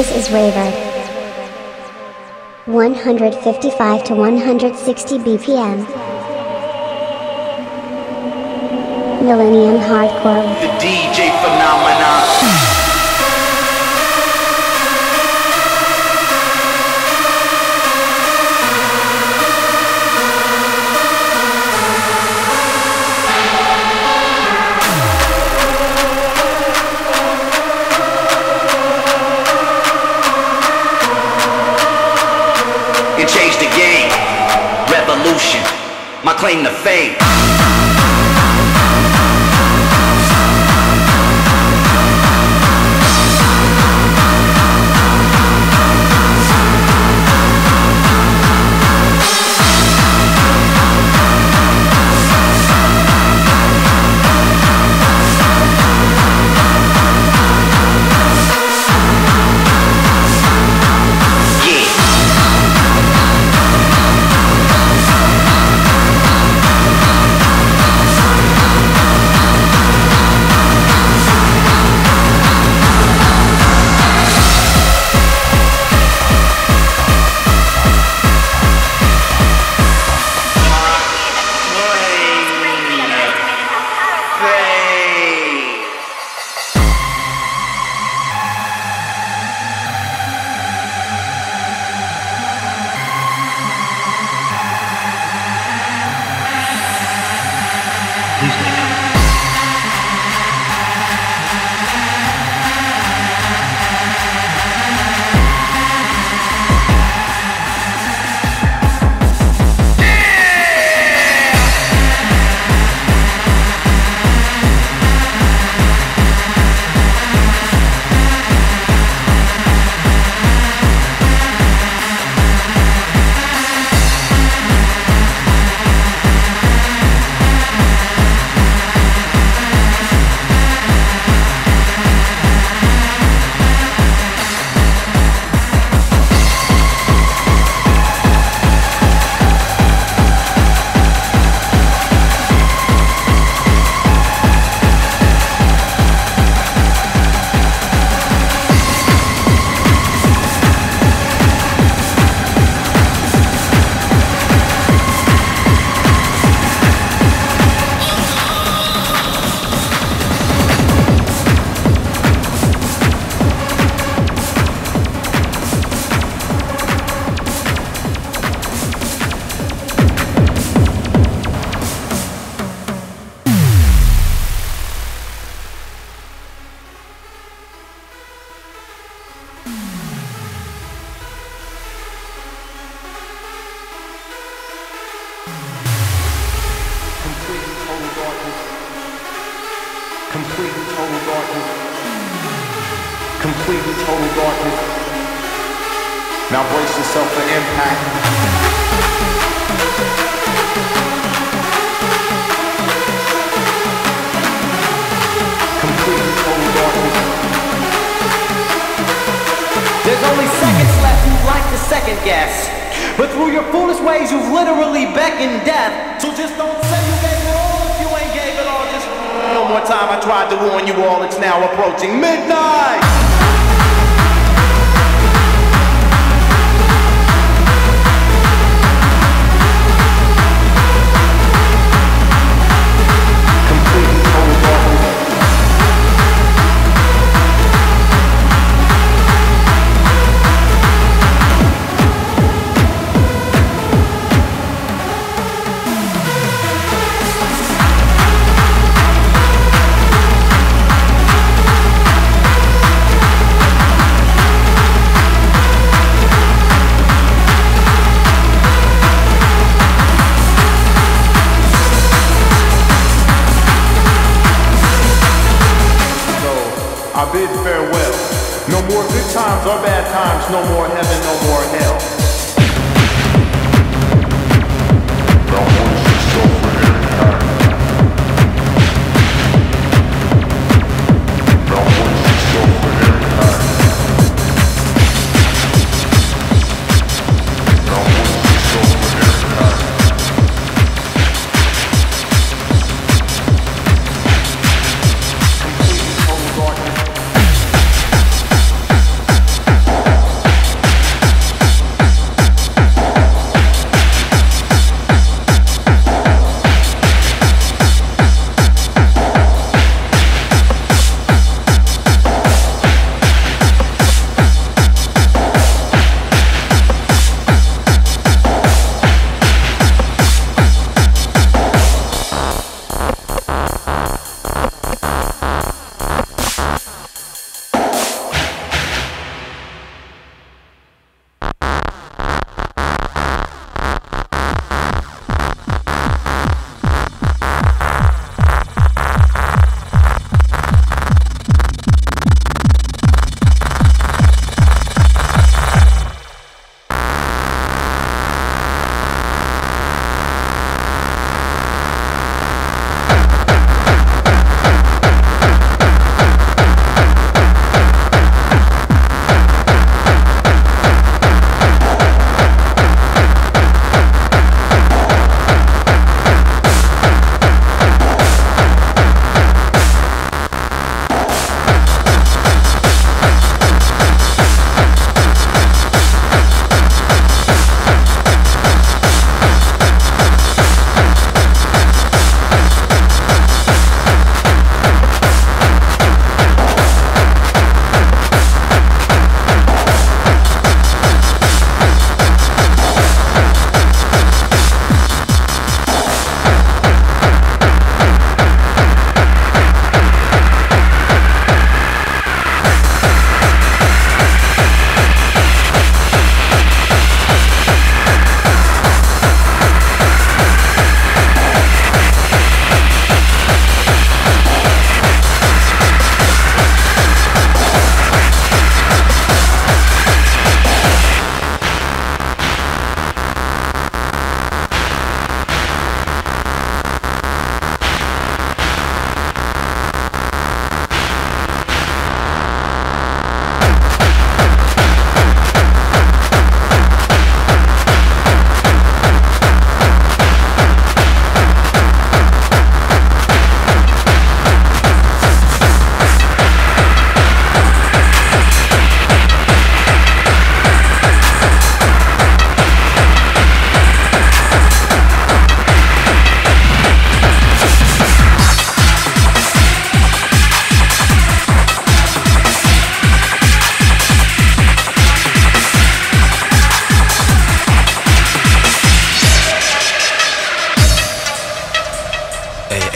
This is Raver. 155 to 160 BPM. Millennium Hardcore. DJ Phenomena. My claim to fame.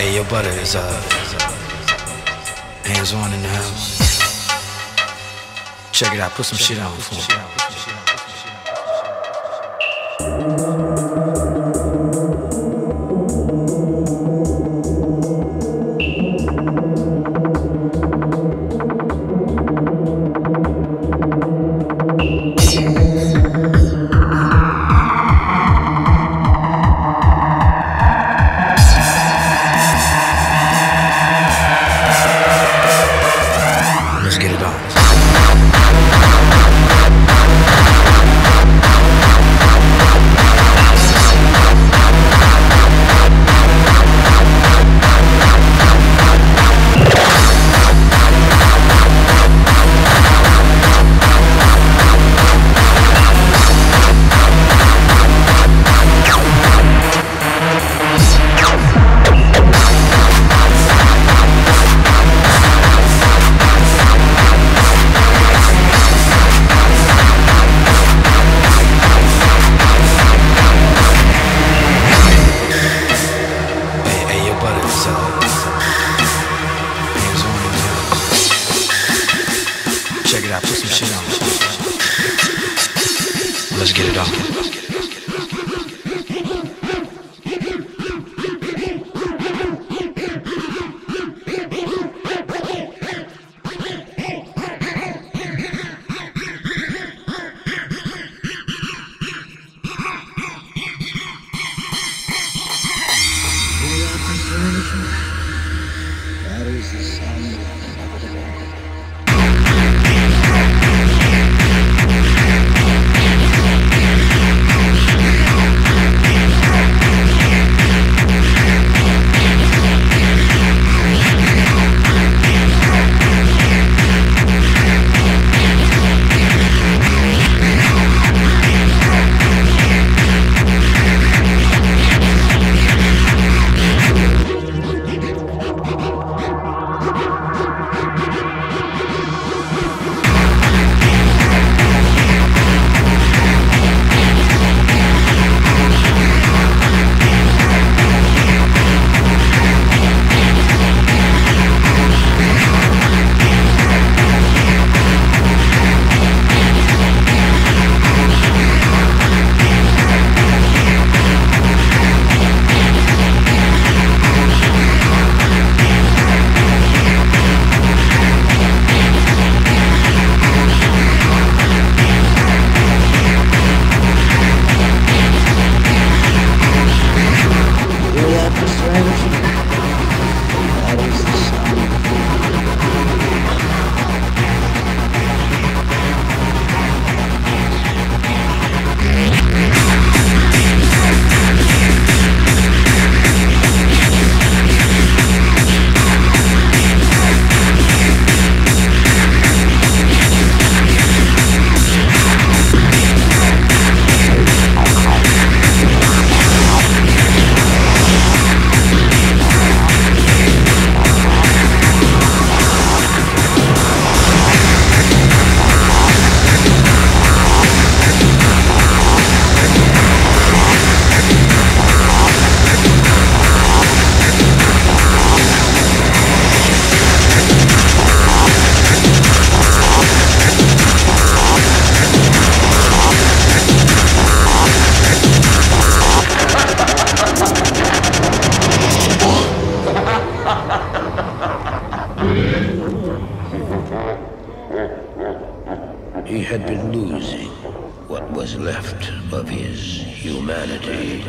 Hey, your brother is hands on in the house. Check it out, put some shit on for me. Check it out, put some shit on. Let's get it on. That is the sound of the world. He had been losing what was left of his humanity.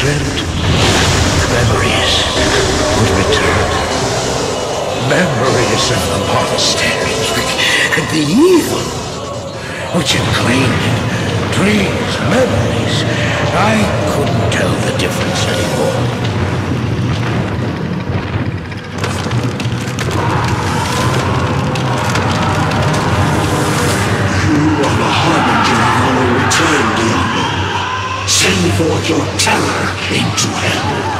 dreamt memories would return. Memories of the monster and the evil which ingrained dreams, memories. I couldn't tell the difference anymore. Send forth your terror into hell.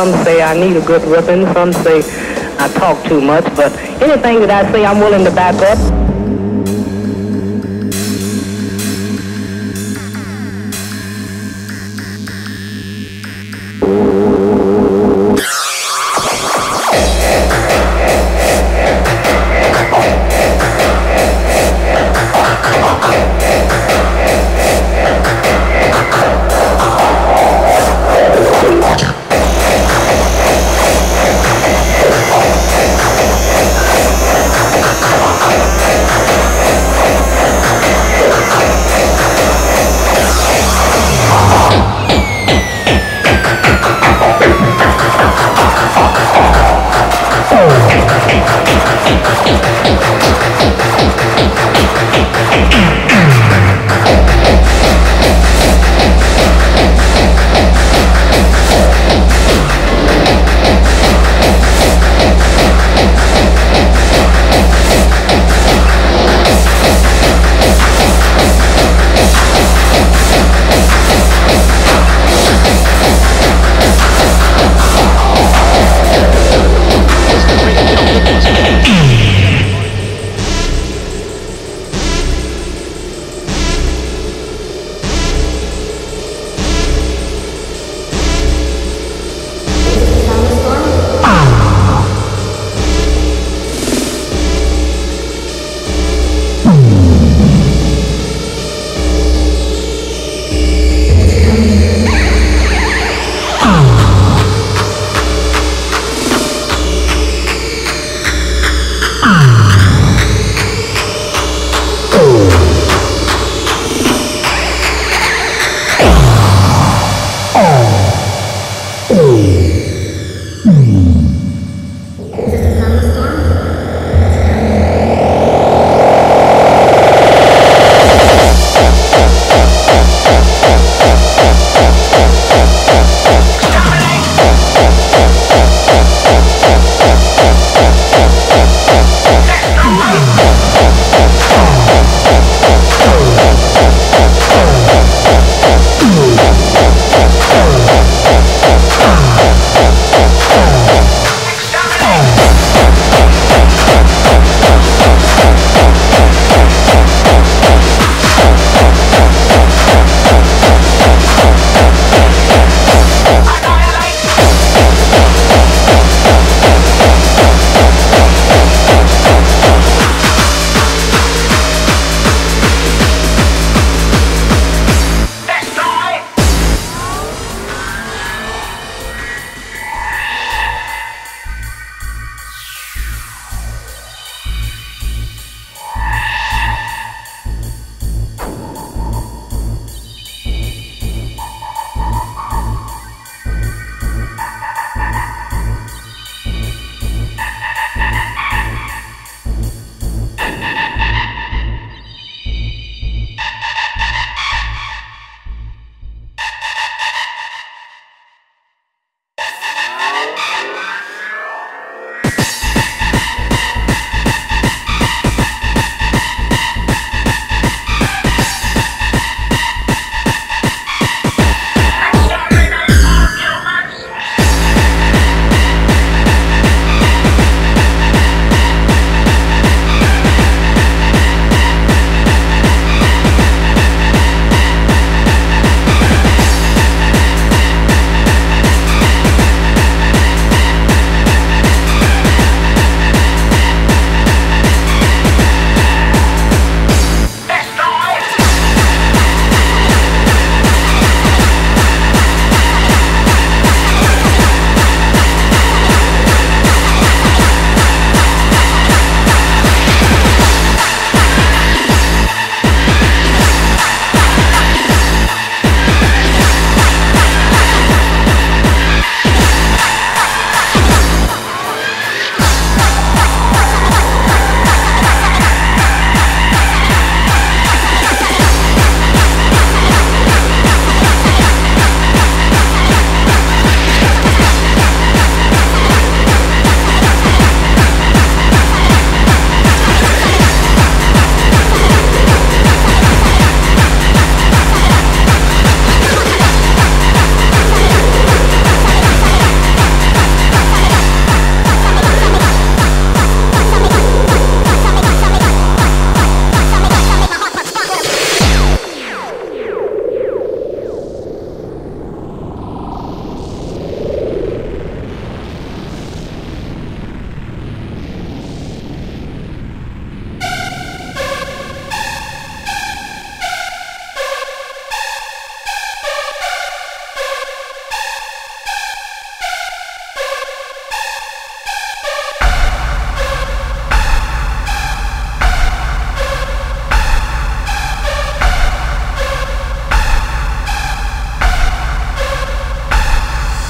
Some say I need a good whipping, some say I talk too much, but anything that I say I'm willing to back up.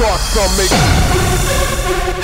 thoughts on me.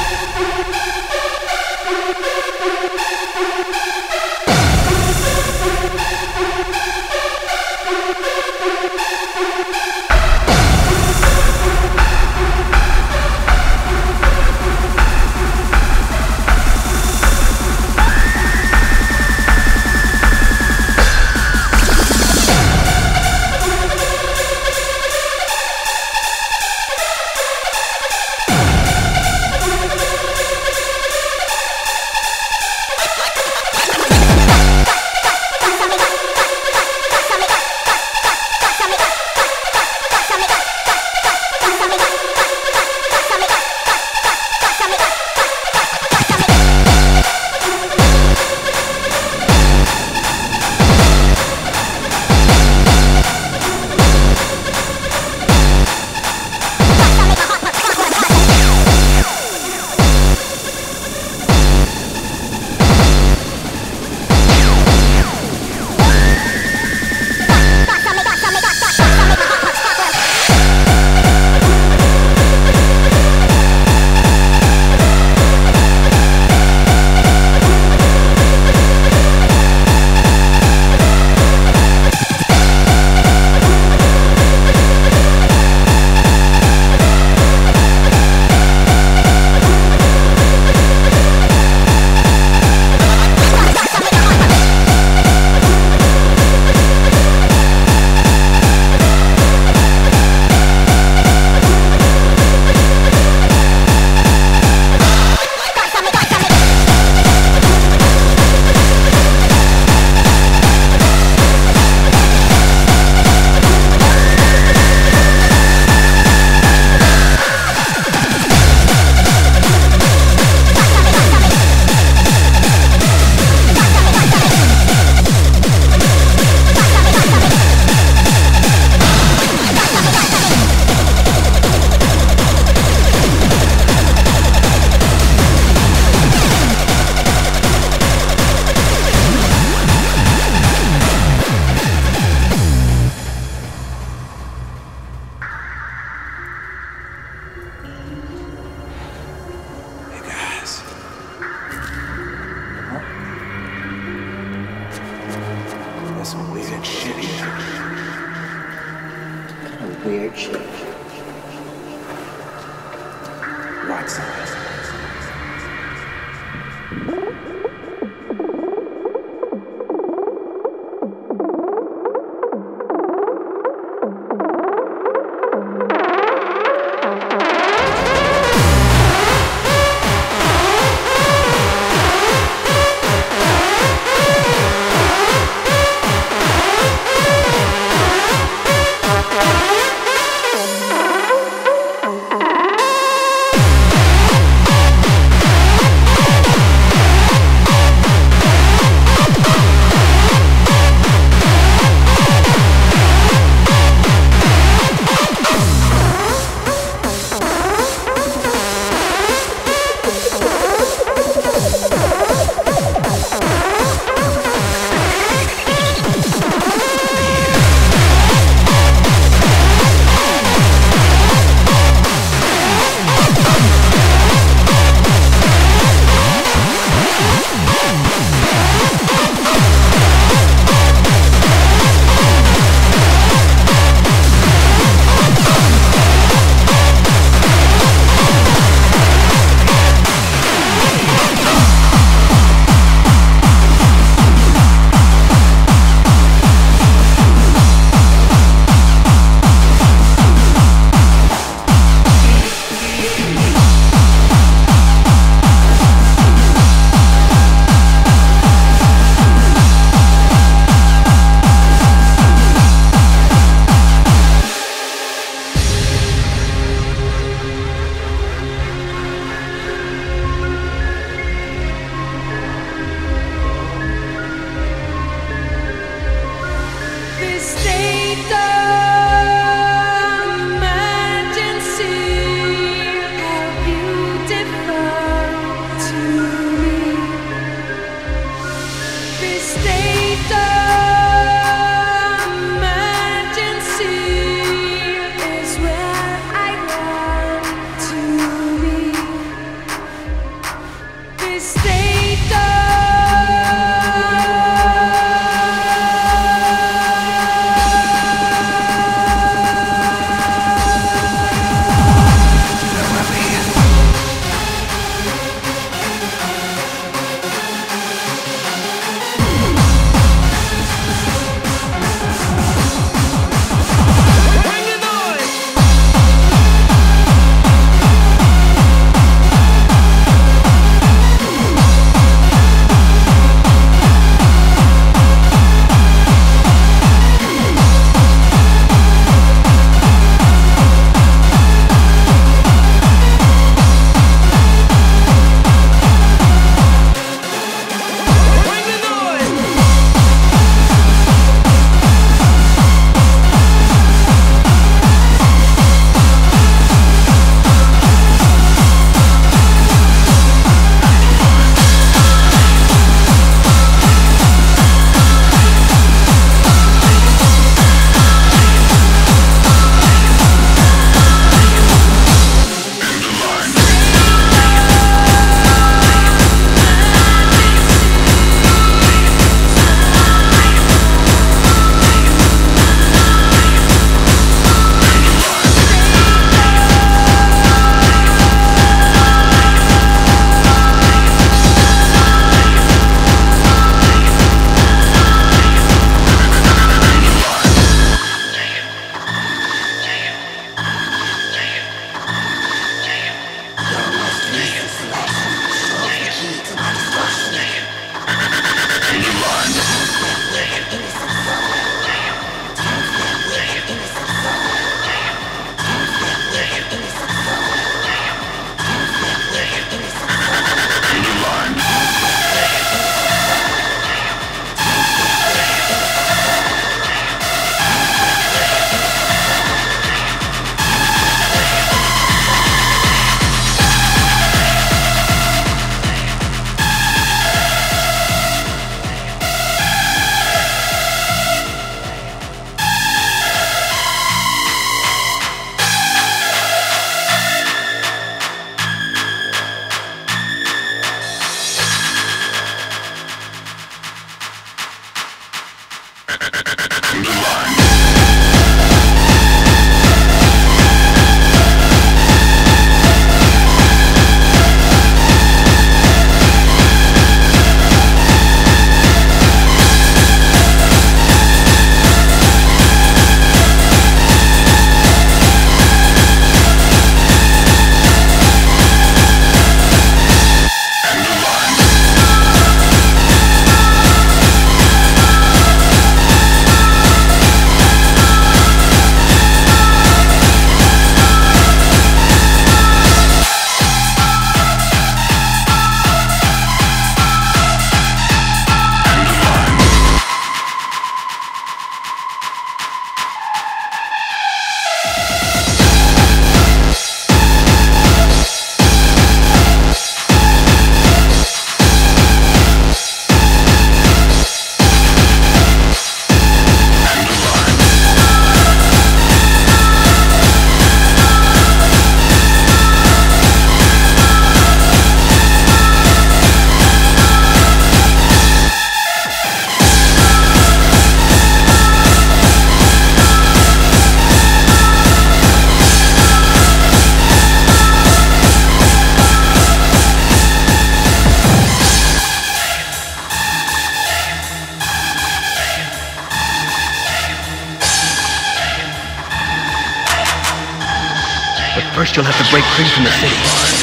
But first you'll have to break free from the city.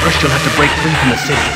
First you'll have to break free from the city.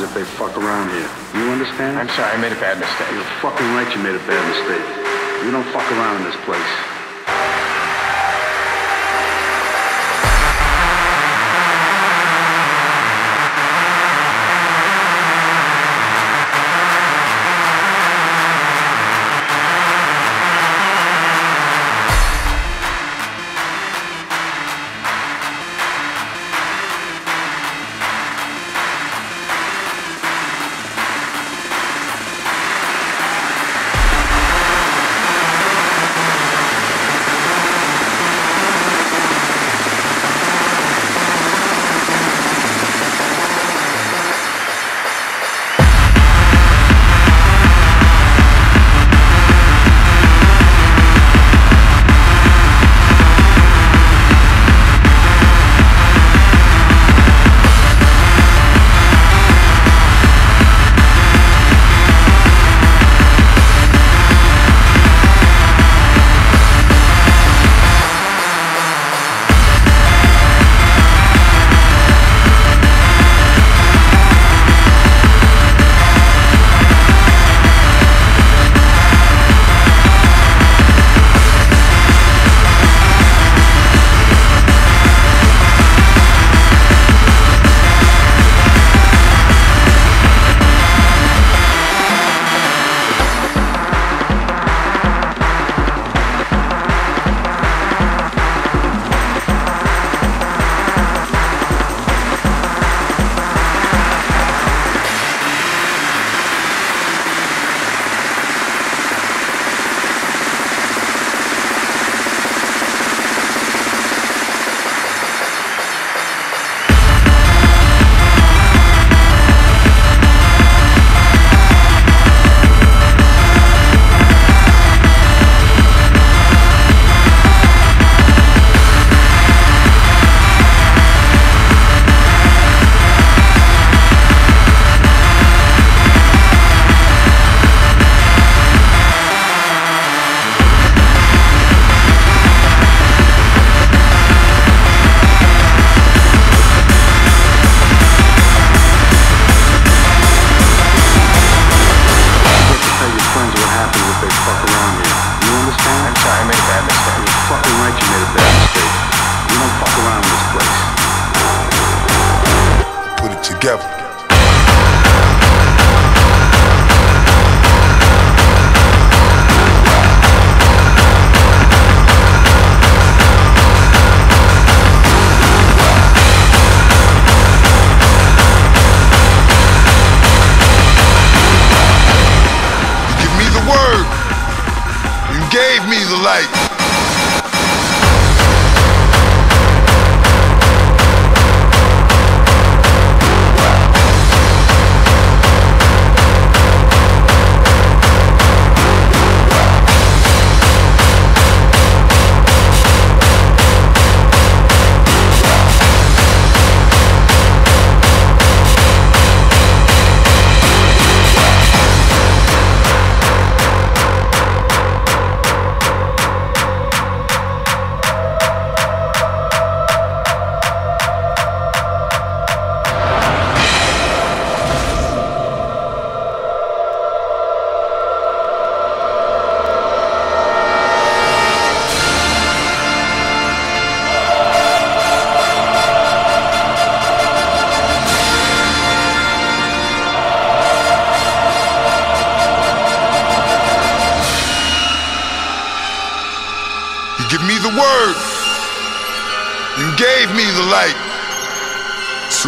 happens if they fuck around here. You understand? I'm sorry, I made a bad mistake. You're fucking right you made a bad mistake. You don't fuck around in this place.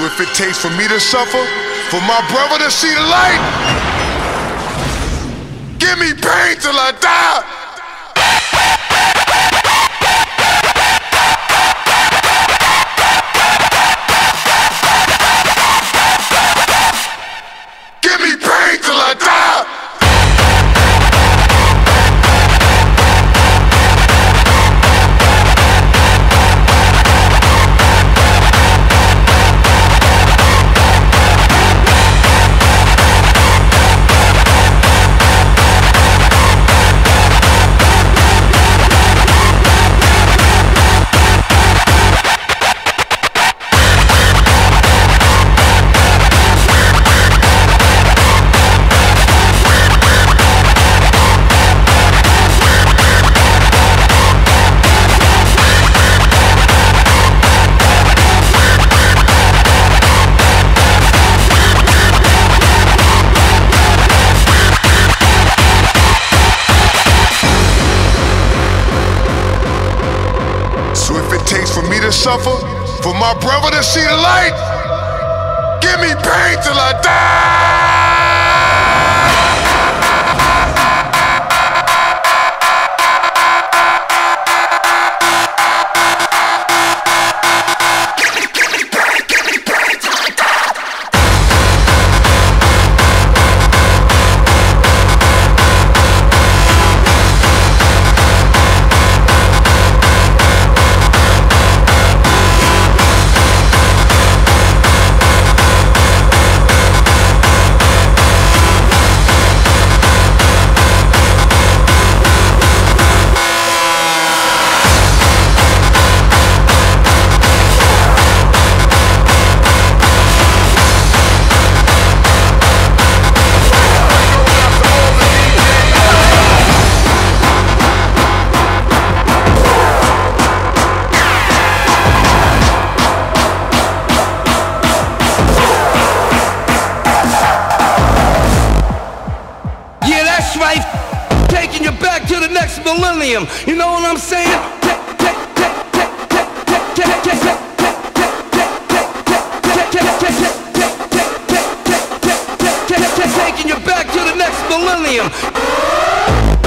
If it takes for me to suffer, for my brother to see the light, give me pain till I die. suffer, for my brother to see the light. Give me pain till I die. Taking you back to the next millennium. You know what I'm saying? Taking you back to the next millennium. Say what?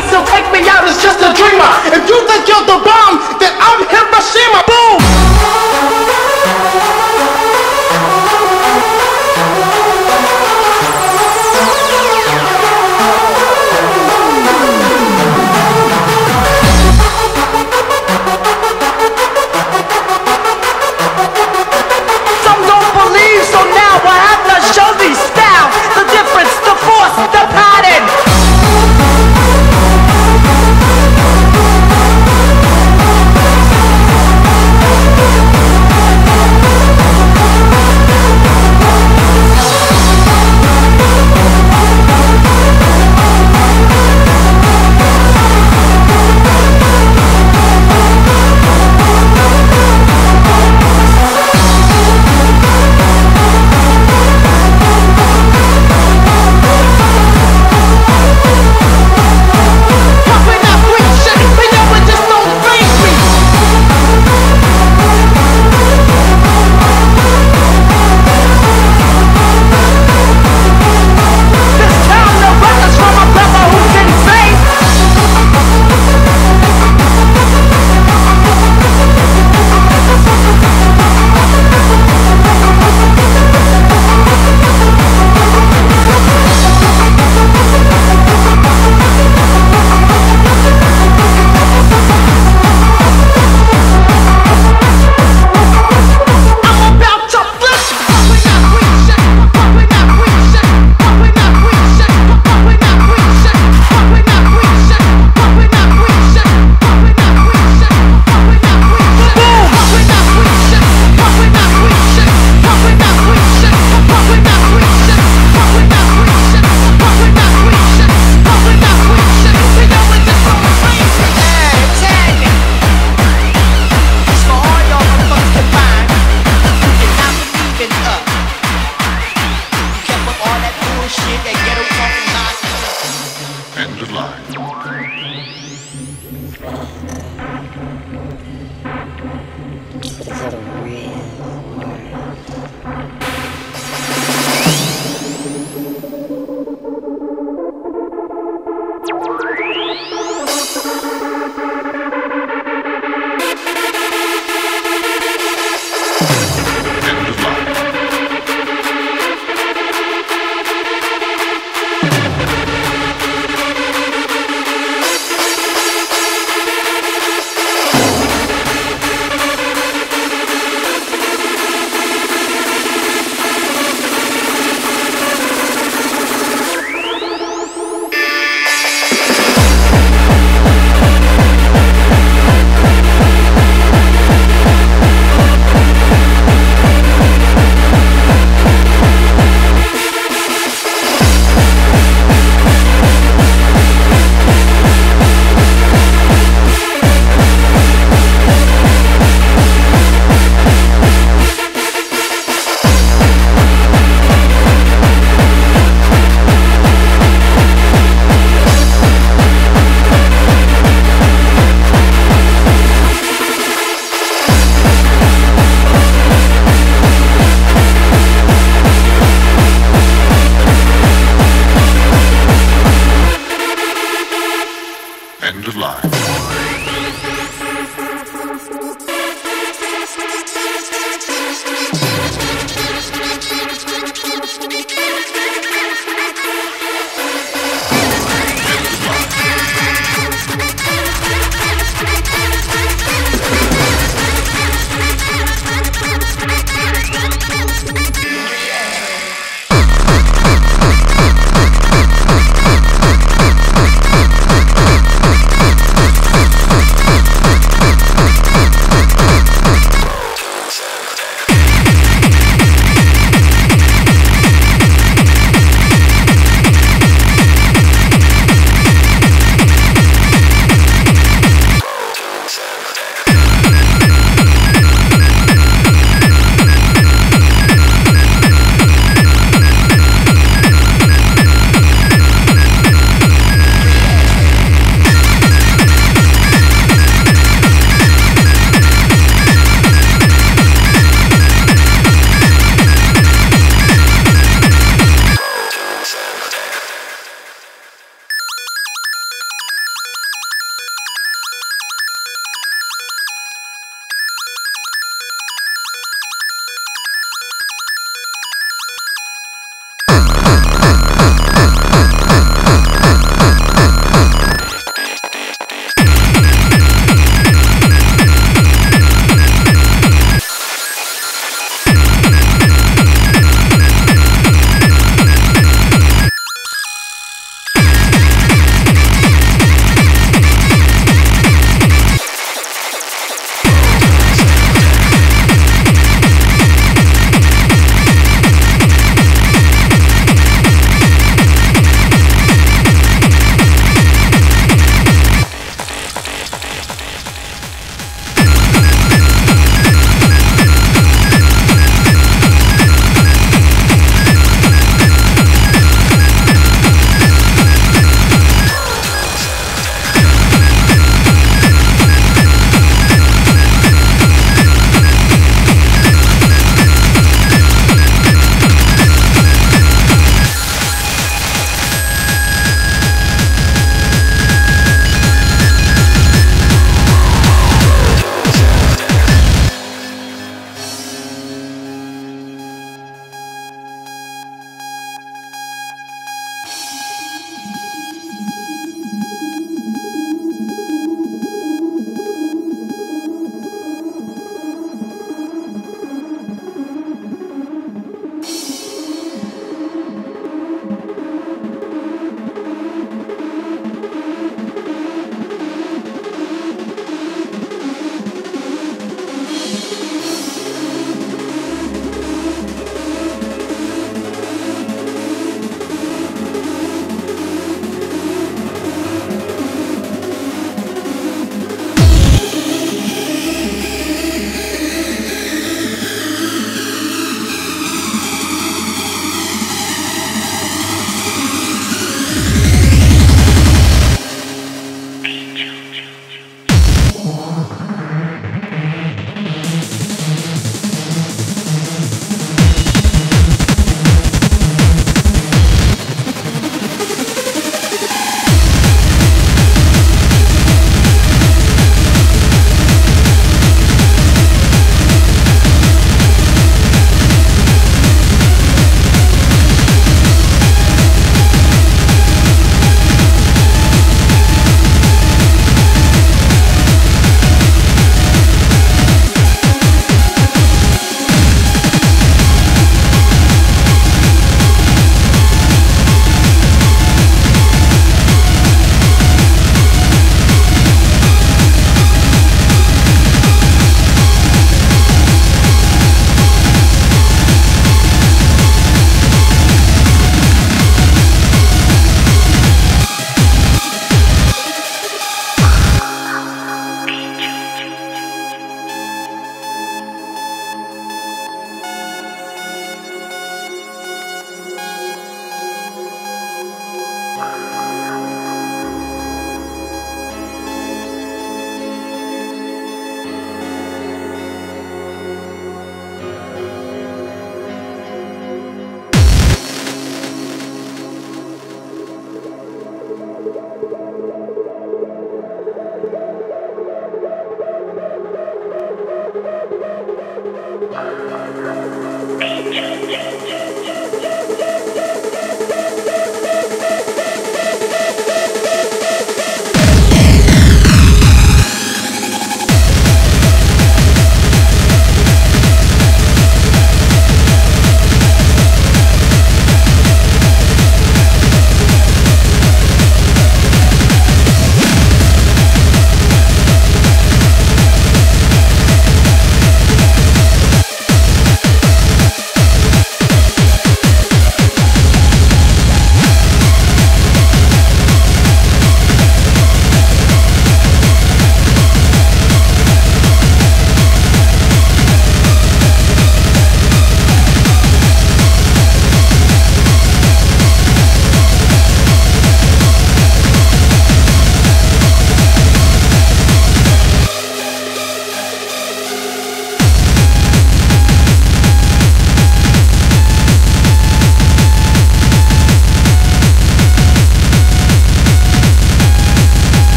hate to take me out is just a dreamer. If you think you're the bomb, then I'm Hiroshima. Boom! Is that a real?